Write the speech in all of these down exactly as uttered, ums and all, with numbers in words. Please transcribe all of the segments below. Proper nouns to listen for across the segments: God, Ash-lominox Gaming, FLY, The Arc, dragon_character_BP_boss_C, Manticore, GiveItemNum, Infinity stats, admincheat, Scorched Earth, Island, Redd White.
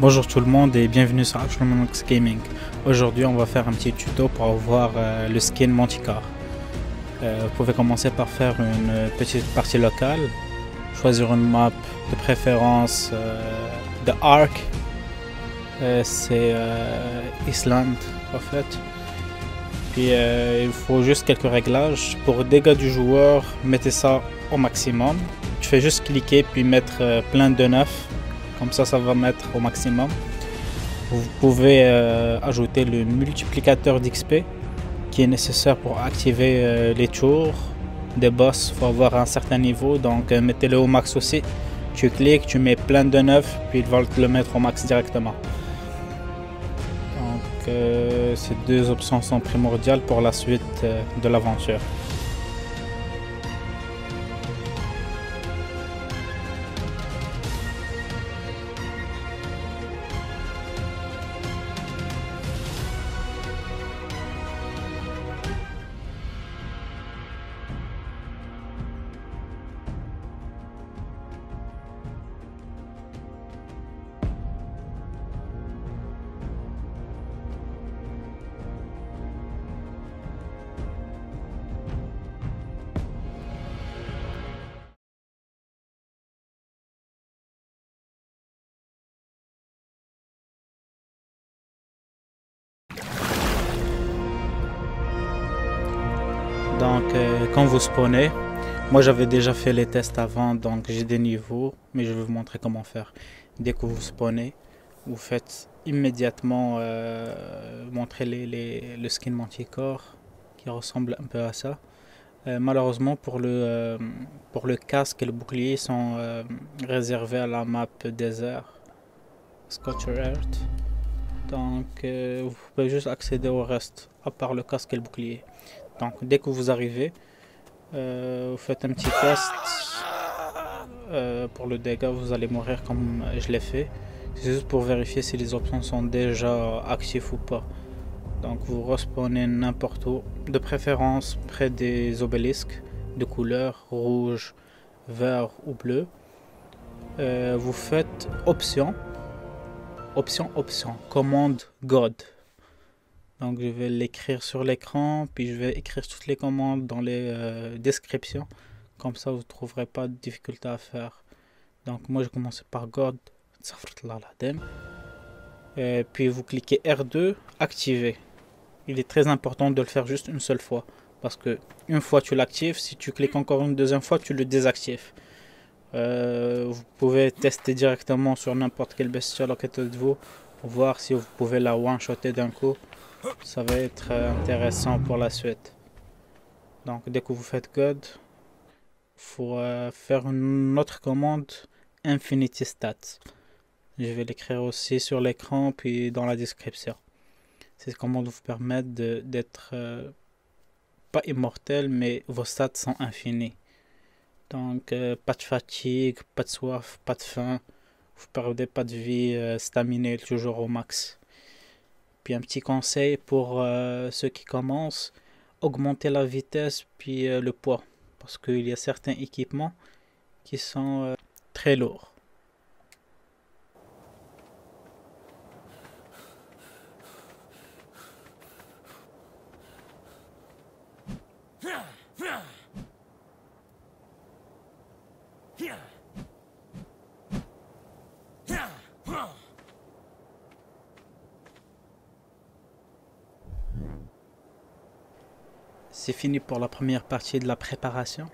Bonjour tout le monde et bienvenue sur Ash-lominox Gaming. Aujourd'hui on va faire un petit tuto pour avoir euh, le skin Manticore. Euh, vous pouvez commencer par faire une petite partie locale, choisir une map de préférence euh, The Arc, euh, c'est euh, Island en fait. Puis euh, il faut juste quelques réglages. Pour dégâts du joueur, mettez ça au maximum. Tu fais juste cliquer puis mettre euh, plein de neuf. Comme ça, ça va mettre au maximum. Vous pouvez euh, ajouter le multiplicateur d'X P qui est nécessaire pour activer euh, les tours des boss. Il faut avoir un certain niveau, donc euh, mettez-le au max aussi. Tu cliques, tu mets plein de neuf, puis ils vont le mettre au max directement. Donc euh, ces deux options sont primordiales pour la suite euh, de l'aventure. Donc euh, quand vous spawnez, moi j'avais déjà fait les tests avant, donc j'ai des niveaux, mais je vais vous montrer comment faire. Dès que vous spawnez, vous faites immédiatement euh, montrer les, les, le skin Manticore qui ressemble un peu à ça. Euh, malheureusement pour le, euh, pour le casque et le bouclier sont euh, réservés à la map désert, Scorched Earth. Donc euh, vous pouvez juste accéder au reste, à part le casque et le bouclier. Donc dès que vous arrivez, euh, vous faites un petit test euh, pour le dégât, vous allez mourir comme je l'ai fait. C'est juste pour vérifier si les options sont déjà actives ou pas. Donc vous respawnez n'importe où, de préférence près des obélisques de couleur rouge, vert ou bleu. Euh, vous faites option, option, option, commande God. Donc je vais l'écrire sur l'écran, puis je vais écrire toutes les commandes dans les euh, descriptions. Comme ça, vous ne trouverez pas de difficulté à faire. Donc moi, je commence par God. Et puis vous cliquez R deux, activer. Il est très important de le faire juste une seule fois. Parce que une fois tu l'actives, si tu cliques encore une deuxième fois, tu le désactives. Euh, vous pouvez tester directement sur n'importe quelle bestiole à côté de vous. Pour voir si vous pouvez la one-shotter d'un coup. Ça va être intéressant pour la suite. Donc dès que vous faites God, il faut euh, faire une autre commande, Infinity stats. Je vais l'écrire aussi sur l'écran puis dans la description. Ces commandes vous permettent d'être euh, pas immortel, mais vos stats sont infinies. Donc euh, pas de fatigue, pas de soif, pas de faim. Vous ne perdez pas de vie, euh, stamina est toujours au max. Puis un petit conseil pour euh, ceux qui commencent, augmenter la vitesse puis euh, le poids, parce qu'il y a certains équipements qui sont euh, très lourds. C'est fini pour la première partie de la préparation.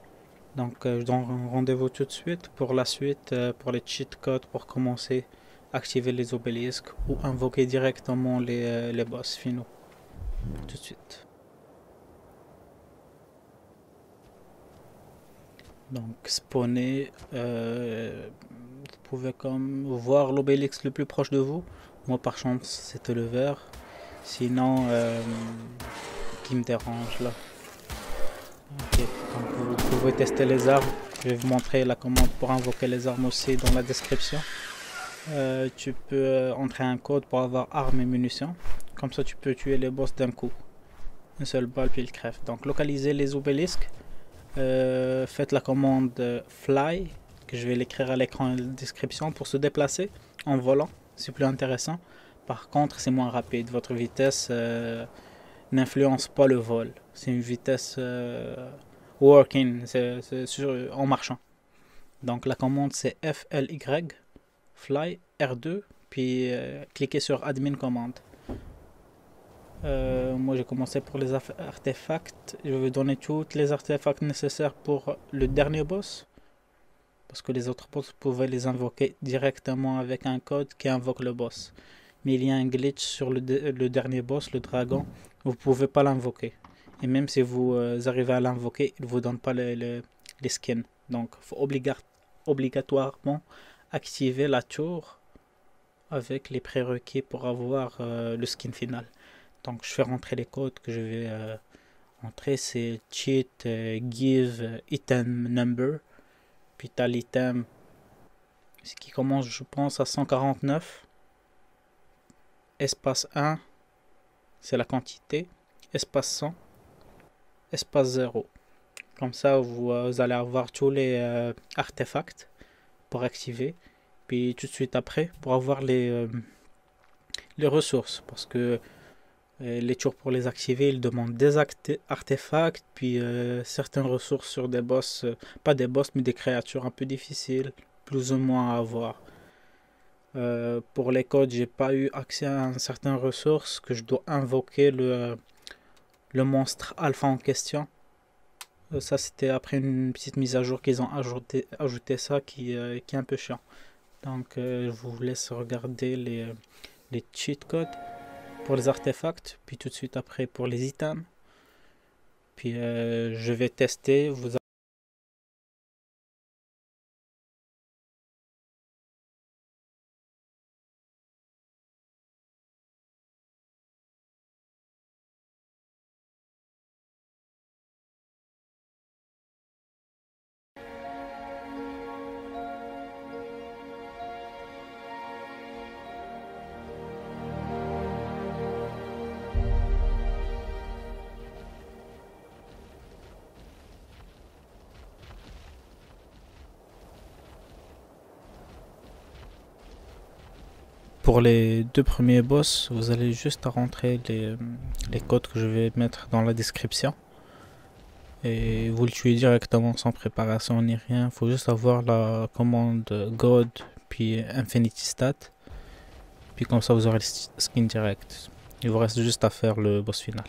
Donc euh, je donne rendez-vous tout de suite pour la suite, euh, pour les cheat codes, pour commencer à activer les obélisques ou invoquer directement les, euh, les boss finaux. Tout de suite. Donc spawner, euh, vous pouvez comme voir l'obélisque le plus proche de vous. Moi par chance c'était le vert. Sinon, euh, qui me dérange là. Okay. Donc, vous pouvez tester les armes. Je vais vous montrer la commande pour invoquer les armes aussi dans la description. Euh, tu peux entrer un code pour avoir armes et munitions. Comme ça, tu peux tuer les boss d'un coup. Une seule balle, puis il crève. Donc, localisez les obélisques. Euh, faites la commande F L Y, que je vais l'écrire à l'écran et la description, pour se déplacer en volant. c'est plus intéressant. Par contre, c'est moins rapide. Votre vitesse euh, n'influence pas le vol. C'est une vitesse euh, working, c'est en marchant. Donc la commande c'est F L Y, fly, R deux, puis euh, cliquez sur admin commande. Euh, moi j'ai commencé pour les artefacts. Je vais donner tous les artefacts nécessaires pour le dernier boss. Parce que les autres boss pouvaient les invoquer directement avec un code qui invoque le boss. Mais il y a un glitch sur le, de le dernier boss, le dragon. Vous ne pouvez pas l'invoquer. Et même si vous euh, arrivez à l'invoquer, il ne vous donne pas les, les, les skins. Donc il faut obliga obligatoirement activer la tour avec les prérequis pour avoir euh, le skin final. Donc je fais rentrer les codes que je vais euh, rentrer. C'est cheat, euh, give, item number. Puis t'as l'item, ce qui commence je pense à cent quarante-neuf. Espace un, c'est la quantité. Espace cent, espace zéro. Comme ça vous, vous allez avoir tous les euh, artefacts pour activer. Puis tout de suite après pour avoir les, euh, les ressources. Parce que euh, les tours pour les activer, ils demandent des artefacts. Puis euh, certaines ressources sur des boss, euh, pas des boss mais des créatures un peu difficiles. Plus ou moins à avoir. Euh, pour les codes, j'ai pas eu accès à certaines ressources que je dois invoquer le, le monstre alpha en question. Euh, ça c'était après une petite mise à jour qu'ils ont ajouté, ajouté ça qui, euh, qui est un peu chiant. Donc euh, je vous laisse regarder les, les cheat codes pour les artefacts, puis tout de suite après pour les items. Puis euh, je vais tester. Vous Pour les deux premiers boss, vous allez juste rentrer les, les codes que je vais mettre dans la description. Et vous le tuez directement sans préparation ni rien. Il faut juste avoir la commande God puis Infinity stats. Puis comme ça vous aurez le skin direct. Il vous reste juste à faire le boss final.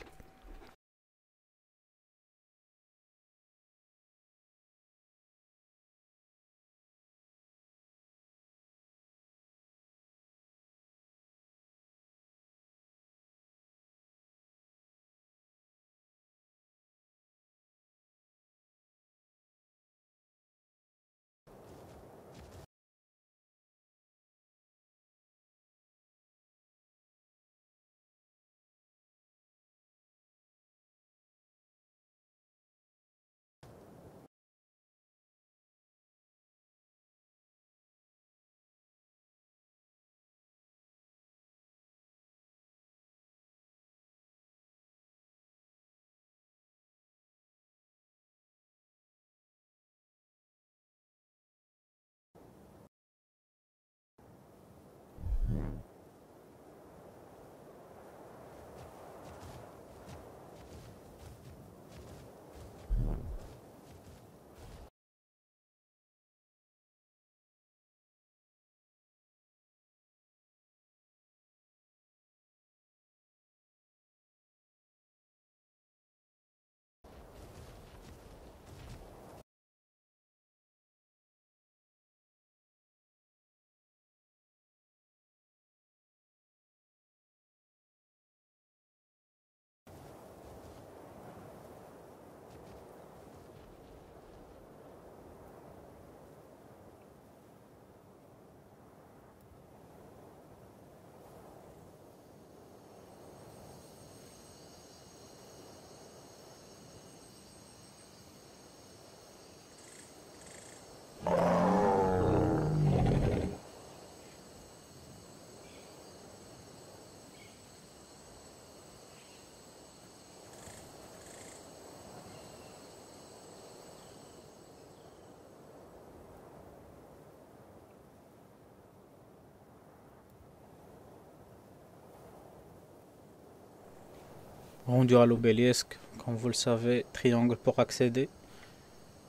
rendu à l'obélisque, comme vous le savez, triangle pour accéder,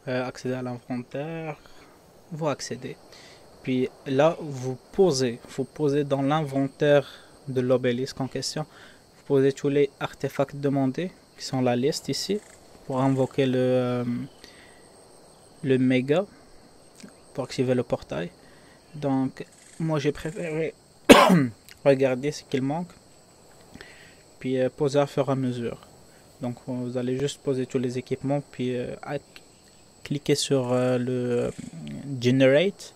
euh, accéder à l'inventaire, vous accédez. Puis là, vous posez, vous posez dans l'inventaire de l'obélisque en question, vous posez tous les artefacts demandés, qui sont la liste ici, pour invoquer le, euh, le méga, pour activer le portail. Donc, moi j'ai préféré regarder ce qu'il manque, puis euh, poser à fur et à mesure. Donc vous allez juste poser tous les équipements, puis euh, à, cliquer sur euh, le Generate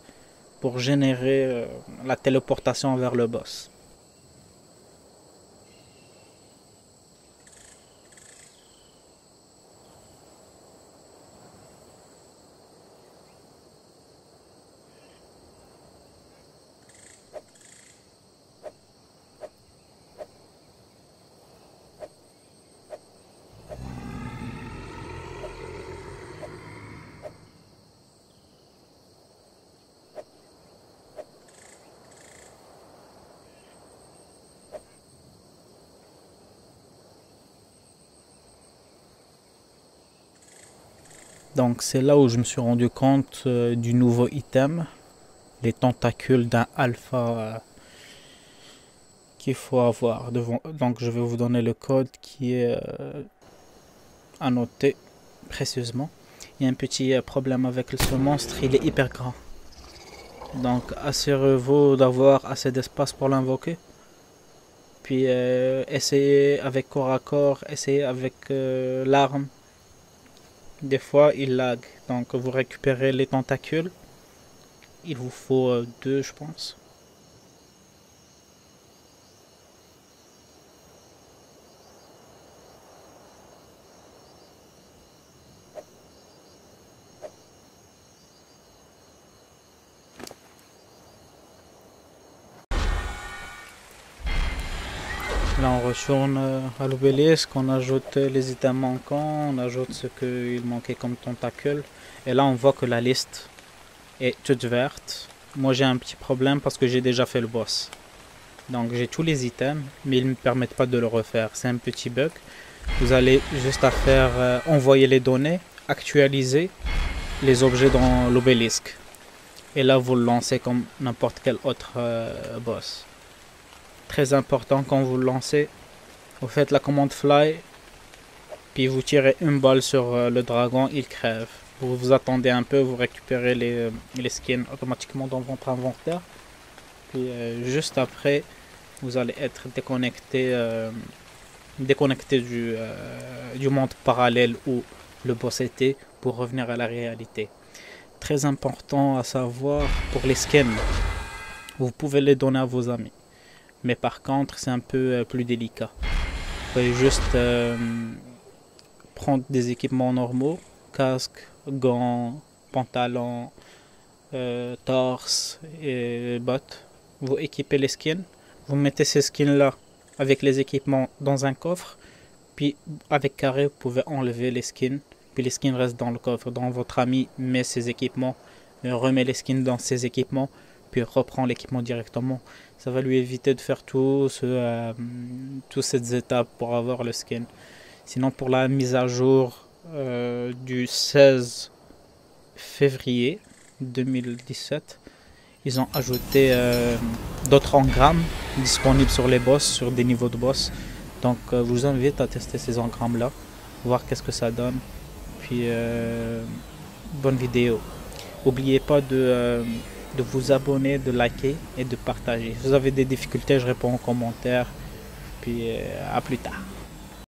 pour générer euh, la téléportation vers le boss. Donc c'est là où je me suis rendu compte euh, du nouveau item, les tentacules d'un alpha euh, qu'il faut avoir devant. Donc je vais vous donner le code qui est euh, annoté précieusement. Il y a un petit euh, problème avec ce monstre, il est hyper grand. Donc assurez-vous d'avoir assez d'espace pour l'invoquer. Puis euh, essayez avec corps à corps, essayez avec euh, l'arme. Des fois il lag, donc vous récupérez les tentacules, il vous faut deux je pense. Là on retourne à l'obélisque, on ajoute les items manquants, on ajoute ce qu'il manquait comme tentacule. Et là on voit que la liste est toute verte. Moi j'ai un petit problème parce que j'ai déjà fait le boss. Donc j'ai tous les items, mais ils ne me permettent pas de le refaire. C'est un petit bug. Vous allez juste à faire euh, envoyer les données, actualiser les objets dans l'obélisque. Et là vous le lancez comme n'importe quel autre euh, boss. Très important quand vous le lancez, vous faites la commande fly, puis vous tirez une balle sur le dragon, il crève. Vous vous attendez un peu, vous récupérez les, les skins automatiquement dans votre inventaire. Puis euh, juste après, vous allez être déconnecté, euh, déconnecté du, euh, du monde parallèle où le boss était pour revenir à la réalité. Très important à savoir pour les skins, vous pouvez les donner à vos amis. Mais par contre, c'est un peu plus délicat. Vous pouvez juste euh, prendre des équipements normaux, casque, gants, pantalons, euh, torse et bottes. Vous équipez les skins. Vous mettez ces skins-là avec les équipements dans un coffre. Puis avec carré, vous pouvez enlever les skins. Puis les skins restent dans le coffre. Donc votre ami met ses équipements, remet les skins dans ses équipements. Puis reprend l'équipement directement. Ça va lui éviter de faire tout ce, euh, toutes ces étapes pour avoir le skin. Sinon pour la mise à jour euh, du seize février deux mille dix-sept, ils ont ajouté euh, d'autres engrammes disponibles sur les boss, sur des niveaux de boss. Donc euh, je vous invite à tester ces engrammes là, voir qu'est-ce que ça donne. Puis euh, bonne vidéo. N'oubliez pas de... Euh, de vous abonner, de liker et de partager. Si vous avez des difficultés, je réponds en commentaire. Puis euh, à plus tard.